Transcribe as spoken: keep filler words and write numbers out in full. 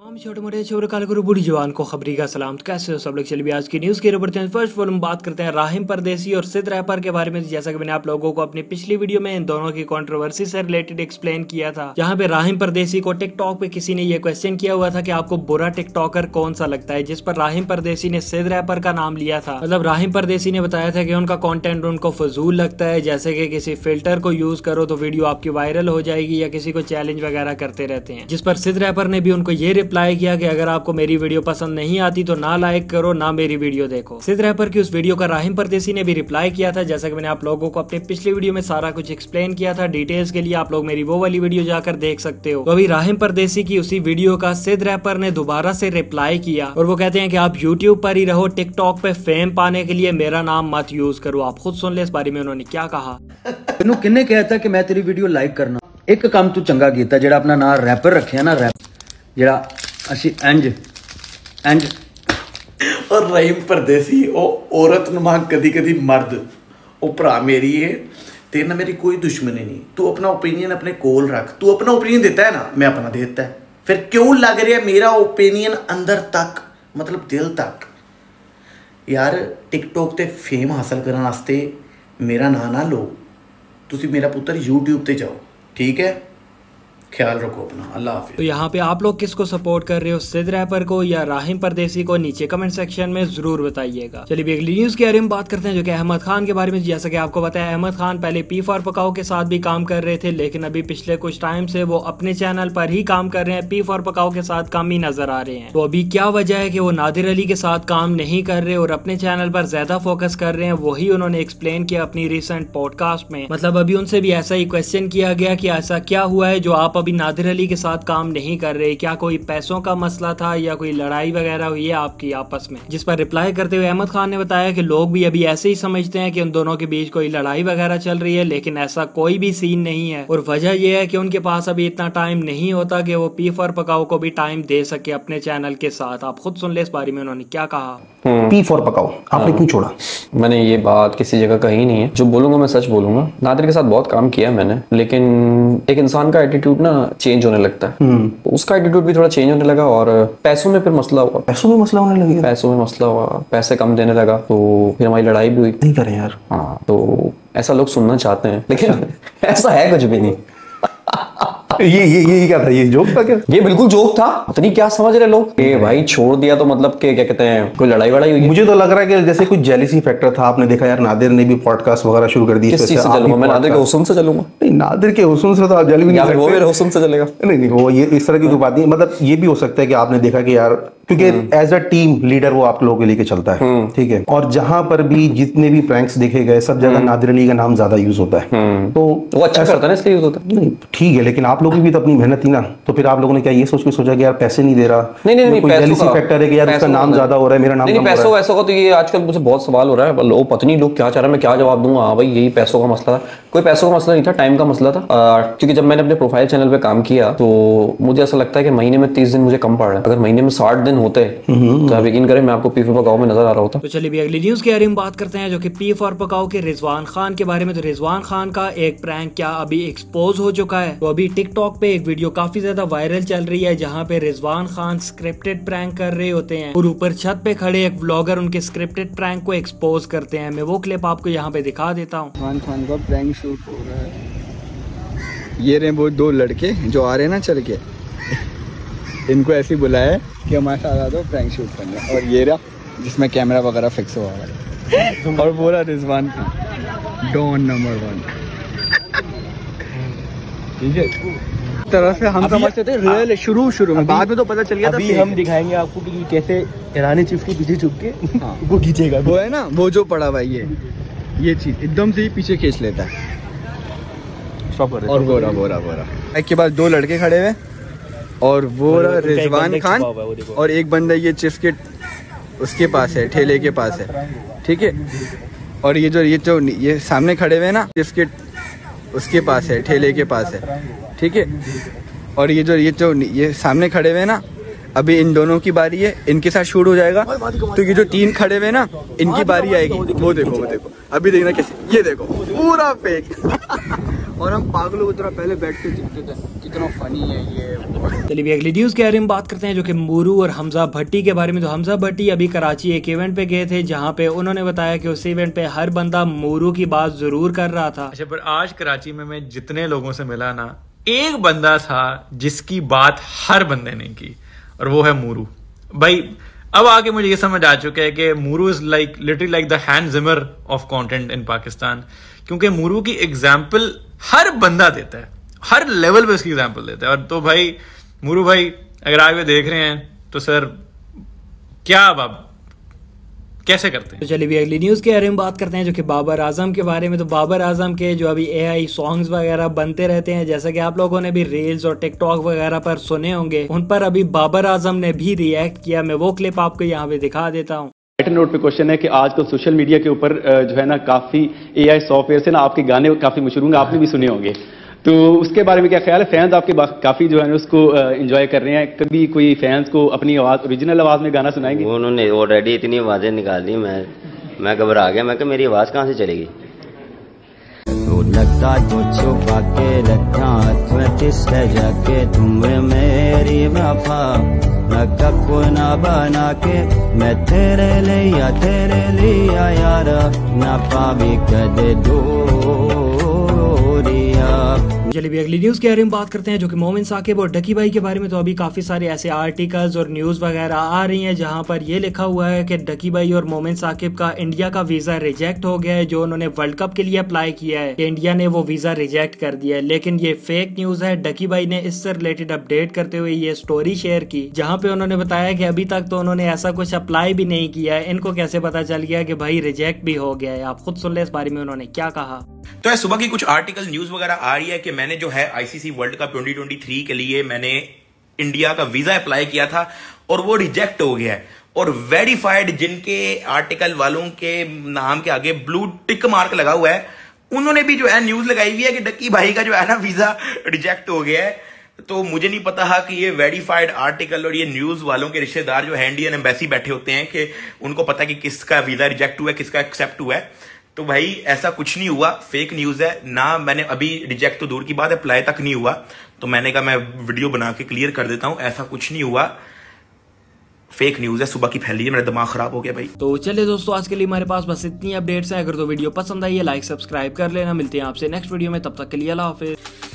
तमाम छोटे मोटे शोरकार गुरु बूढ़ी जवान को खबरी का सलाम। कैसे हो सब लोग। चलिए आज की न्यूज़ की रिपोर्ट। फर्स्ट ऑफ ऑल हम बात करते हैं रहीम परदेसी और सिद्ध रैपर के बारे में। जैसा कि मैंने आप लोगों को अपनी पिछली वीडियो में इन दोनों की कंट्रोवर्सी से रिलेटेड एक्सप्लेन किया था, जहां पे रहीम परदेसी को टिकटॉक पे किसी ने यह क्वेश्चन किया हुआ था कि आपको बुरा टिकटॉकर कौन सा लगता है, जिस पर रहीम परदेसी ने सिद्ध रैपर का नाम लिया था। मतलब रहीम परदेसी ने बताया था कि उनका कॉन्टेंट उनको फजूल लगता है, जैसे की किसी फिल्टर को यूज करो तो वीडियो आपकी वायरल हो जाएगी या किसी को चैलेंज वगैरह करते रहते हैं। जिस पर सिद्ध रैपर ने भी उनको ये रिप्लाई किया कि अगर आपको मेरी वीडियो पसंद नहीं आती तो ना लाइक करो ना मेरी वीडियो देखो। सिद्ध रैपर की उस वीडियो का रहीम परदेसी ने भी रिप्लाई किया था। जैसा कि मैंने आप लोगों को अपने पिछली वीडियो में सारा कुछ एक्सप्लेन किया था, डिटेल्स के लिए आप लोग मेरी वो वाली वीडियो जाकर देख सकते हो। तो अभी रहीम परदेसी की उसी वीडियो का सिद्ध रैपर ने दोबारा से रिप्लाई किया और वो कहते हैं कि आप यूट्यूब पर ही रहो, टिकटॉक पे फेम पाने के लिए मेरा नाम मत यूज करो। आप खुद सुन ले इस बारे में उन्होंने क्या कहा। किन्ने कहता कि मैं तेरी वीडियो लाइक करना, एक काम तू चंगा कीता जेड़ा अपना नाम रैपर रखिया ना, रैप जरा असी इंज इंज। और रहीम परदेसी ओ औरत नुमा कदी कदी मर्द ओ भरा मेरी है, तेरे ना मेरी कोई दुश्मनी नहीं, तू अपना ओपिनियन अपने कोल रख, तू अपना ओपिनियन देता है ना, मैं अपना देता है, फिर क्यों लग रहा है मेरा ओपिनियन अंदर तक मतलब दिल तक। यार टिकटॉक ते फेम हासिल करने वास्ते मेरा ना ना लो, तुसी मेरा पुत्र यूट्यूब ते जाओ, ठीक है, ख्याल रखो अपना, अल्लाह हाफिज़। तो यहाँ पे आप लोग किसको सपोर्ट कर रहे हो, सिद्ध रैपर को या रहीम परदेसी को, नीचे कमेंट सेक्शन में जरूर बताइएगा। चलिए अगली न्यूज के बारे में बात करते हैं जो कि अहमद खान के बारे में। जैसा कि आपको पता है अहमद खान पहले पी फॉर पकाओ के साथ भी काम कर रहे थे, लेकिन अभी पिछले कुछ टाइम से वो अपने चैनल पर ही काम कर रहे हैं, पी फॉर पकाओ के साथ काम ही नजर आ रहे हैं। तो अभी क्या वजह है कि वो नादिर अली के साथ काम नहीं कर रहे और अपने चैनल पर ज्यादा फोकस कर रहे हैं, वही उन्होंने एक्सप्लेन किया अपनी रिसेंट पॉडकास्ट में। मतलब अभी उनसे भी ऐसा ही क्वेश्चन किया गया कि ऐसा क्या हुआ है जो आप अभी नादिर अली के साथ काम नहीं कर रहे, क्या कोई पैसों का मसला था या कोई लड़ाई वगैरह हुई है आपकी आपस में। जिस पर रिप्लाई करते हुए अहमद खान ने बताया कि लोग भी अभी ऐसे ही समझते हैं कि उन दोनों के बीच कोई लड़ाई वगैरह चल रही है, लेकिन ऐसा कोई भी सीन नहीं है और वजह यह है कि उनके पास अभी इतना टाइम नहीं होता कि वो पी फॉर पकाओ को भी टाइम दे सके अपने चैनल के साथ। आप खुद सुन ले इस बारे में उन्होंने क्या कहा। पी फॉर पकाओ आपने क्यों छोड़ा? मैंने ये बात किसी जगह कही नहीं है, जो बोलूंगा मैं सच बोलूंगा। नादिर के साथ बहुत काम किया मैंने, लेकिन एक इंसान का एटीट्यूड ना चेंज होने लगता है, उसका एटीट्यूड भी थोड़ा चेंज होने लगा और पैसों में फिर मसला हुआ, पैसों में मसला होने लगा, पैसों में मसला हुआ, पैसे कम देने लगा, तो फिर हमारी लड़ाई भी हुई। नहीं करें यार। हाँ, तो ऐसा लोग सुनना चाहते हैं लेकिन ऐसा है कुछ भी नहीं। ये ये ये क्या था, ये जोक था क्या? ये बिल्कुल जोक था, पता नहीं क्या समझ रहे लोग। ए भाई छोड़ दिया तो मतलब के क्या कहते हैं, कोई लड़ाई वड़ाई हुई? मुझे तो लग रहा है कि जैसे कुछ जेलिसी फैक्टर था। आपने देखा यार नादिर ने भी पॉडकास्ट वगैरह शुरू कर दी। किस चीज से चलूंगा मैं? नादिर के हुस्न से चलूंगा। नहीं, नादिर के हुस्न से तो आप जल भी नहीं सकते, वो मेरे हुस्न से चलेगा। नहीं नहीं, वो ये इस तरह की बात नहीं, मतलब ये भी हो सकता है कि आपने देखा कि यार क्योंकि एज अ टीम लीडर वो आप लोगों के लेके चलता है, ठीक है, और जहां पर भी जितने भी प्रैंक्स देखे गए सब जगह नादिर अली का नाम ज्यादा यूज होता है, तो वो अच्छा करता है ना, इसलिए यूज होता है। नहीं ठीक है, लेकिन आप लोगों की भी तो अपनी मेहनत थी ना, तो फिर आप लोगों ने क्या ये सोच के सोचा कि यार पैसे नहीं दे रहा? नहीं नहीं नहीं, कोई जेलिसी फैक्टर है कि यार उसका नाम ज्यादा हो रहा है, मेरा नाम नहीं, पैसों वैसों का। तो ये आजकल मुझे बहुत सवाल हो रहा है, लो पत्नी लोग क्या चाह रहे हैं, मैं क्या जवाब दूंगा? हाँ भाई यही पैसों का मसला था, कोई पैसों का मसला नहीं था, टाइम का मसला था। क्योंकि जब मैंने अपने प्रोफाइल चैनल पर काम किया तो मुझे ऐसा लगता है कि महीने में तीस दिन मुझे कम पड़ रहा है, अगर महीने में साठ दिन होते तो आप यकीन करें मैं आपको पी फॉर पकाओ में नजर आ रहा होता। तो चलिए अगली न्यूज के बारे में बात करते हैं जो कि पी फॉर पकाओ के रिजवान खान के बारे में। तो रिजवान खान का एक प्रैंक क्या अभी एक्सपोज हो चुका है? तो अभी टिकटॉक पे एक वीडियो काफी ज्यादा वायरल चल रही है जहाँ पे रिजवान खान स्क्रिप्टेड प्रैंक कर रहे होते हैं और ऊपर छत पे खड़े एक व्लॉगर उनके स्क्रिप्टेड प्रैंक को एक्सपोज करते हैं। मैं वो क्लिप आपको यहाँ पे दिखा देता हूँ। रिजवान खान का प्रैंक शूट हो रहा है, ये रहे वो दो लड़के जो आ रहे ना चल के, इनको ऐसे बुलाया कि हमारे साथ आ जाओ प्रैंक शूट करने, और ये रहा जिसमें कैमरा वगैरह फिक्स हुआ है और पूरा Rizwan Khan don number one, ठीक है तरह से हम समझते थे रियल शुरू शुरू में, बाद में तो पता चल गया था। अभी हम दिखाएंगे आपको कि कैसे ईरानी चिप के पीछे छुप के वो खींचेगा, वो है ना वो जो पड़ा हुआ ये ये चीज एकदम से ही पीछे खींच लेता है, और बोरा बोरा बोरा एक के बाद दो लड़के खड़े हुए और वो रिजवान खान और एक बंदा ये चिप्स के उसके पास है, ठेले के पास है, ठीक है, और ये जो ये जो ये सामने खड़े हुए हैं ना चिप्स के उसके पास है, ठेले के पास है, ठीक है, और ये जो ये जो ये सामने खड़े हुए हैं ना, अभी इन दोनों की बारी है, इनके साथ शूट हो जाएगा, तो ये जो तीन खड़े हुए हैं ना इनकी बारी आएगी। वो देखो वो देखो अभी देखना कैसे, ये देखो पूरा फेक और हम पागलों की तरह पहले बैठ के देखते थे कितना फनी है ये। चलिए भी अगली न्यूज़ के बारे में बात करते हैं जो कि मोरू और हमजा भट्टी के बारे में। तो हमजा भट्टी अभी कराची एक इवेंट पे गए थे जहाँ पे उन्होंने बताया कि उस इवेंट पे हर बंदा मोरू की बात जरूर कर रहा था। अच्छा, पर आज कराची में मैं जितने लोगों से मिला ना, एक बंदा था जिसकी बात हर बंदे ने की और वो है मोरू भाई। अब आके मुझे ये समझ आ चुका है कि Moru is like literally like the Hans Zimmer of content in Pakistan, क्योंकि मोरू की एग्जाम्पल हर बंदा देता है, हर लेवल पे उसकी एग्जाम्पल देता है। और तो भाई मोरू भाई अगर आप ये देख रहे हैं तो सर क्या आप कैसे करते हैं। तो चलिए भी अगली न्यूज़ के बारे में बात करते हैं जो कि बाबर आजम के बारे में। तो बाबर आजम के जो अभी एआई सॉन्ग्स वगैरह बनते रहते हैं, जैसा कि आप लोगों ने भी रील्स और टिकटॉक वगैरह पर सुने होंगे, उन पर अभी बाबर आजम ने भी रिएक्ट किया। मैं वो क्लिप आपको यहाँ पे दिखा देता हूँ। नोट पे क्वेश्चन है कि आजकल सोशल मीडिया के ऊपर जो है ना काफी एआई सॉफ्टवेयर से ना आपके गाने काफी मशहूर होंगे, आपने भी सुने होंगे, तो उसके बारे में क्या ख्याल है? फैंस आपके काफी जो है ना उसको एंजॉय कर रहे हैं, कभी कोई फैंस को अपनी आवाज ओरिजिनल आवाज में गाना सुनाएंगे? उन्होंने ऑलरेडी इतनी आवाजें निकाल दी, मैं मैं घबरा गया, मैं कि मेरी आवाज कहाँ से चलेगी। तो लगता तो छुपा के रखा तुम्हें मेरी वफा ना कपो ना बना के मैं तेरे लिया तेरे लिया यारा ना पावी कदे दूरिया। चलिए भी अगली न्यूज़ के बारे में बात करते हैं जो कि मोमिन साकिब और डकी भाई के बारे में। तो अभी काफ़ी सारे ऐसे आर्टिकल्स और न्यूज़ वगैरह आ रही हैं जहां पर ये लिखा हुआ है कि डकी भाई और मोमिन साकिब का इंडिया का वीज़ा रिजेक्ट हो गया है जो उन्होंने वर्ल्ड कप के लिए अप्लाई किया है, कि इंडिया ने वो वीज़ा रिजेक्ट कर दिया है, लेकिन ये फेक न्यूज़ है। डकी भाई ने इससे रिलेटेड अपडेट करते हुए ये स्टोरी शेयर की जहाँ पे उन्होंने बताया कि अभी तक तो उन्होंने ऐसा कुछ अप्लाई भी नहीं किया है, इनको कैसे पता चल गया कि भाई रिजेक्ट भी हो गया है। आप खुद सुन लें इस बारे में उन्होंने क्या कहा। तो सुबह की कुछ आर्टिकल न्यूज़ वगैरह आ रही है कि मैंने जो है ICC World Cup twenty twenty three के लिए मैंने इंडिया का वीजा अप्लाई किया था और वो रिजेक्ट हो गया है, और वेरीफाइड जिनके आर्टिकल वालों के नाम के आगे ब्लू टिक मार्क लगा हुआ है उन्होंने भी जो है न्यूज लगाई हुई है कि डकी भाई का जो है ना वीजा रिजेक्ट हो गया है। तो मुझे नहीं पता था कि ये वेरीफाइड आर्टिकल और ये न्यूज वालों के रिश्तेदार जो है इंडियन एम्बेसी बैठे होते हैं कि उनको पता है कि किसका वीजा रिजेक्ट हुआ है किसका एक्सेप्ट हुआ है। तो भाई ऐसा कुछ नहीं हुआ, फेक न्यूज है ना। मैंने अभी रिजेक्ट तो दूर की बात है, अप्लाई तक नहीं हुआ, तो मैंने कहा मैं वीडियो बना के क्लियर कर देता हूं, ऐसा कुछ नहीं हुआ, फेक न्यूज है, सुबह की फैली है, मेरा दिमाग खराब हो गया भाई। तो चलिए दोस्तों आज के लिए हमारे पास बस इतनी अपडेट्स है। अगर तो वीडियो पसंद आई है लाइक सब्सक्राइब कर लेना, मिलते हैं आपसे नेक्स्ट वीडियो में, तब तक के लिए अल्लाह हाफिज़।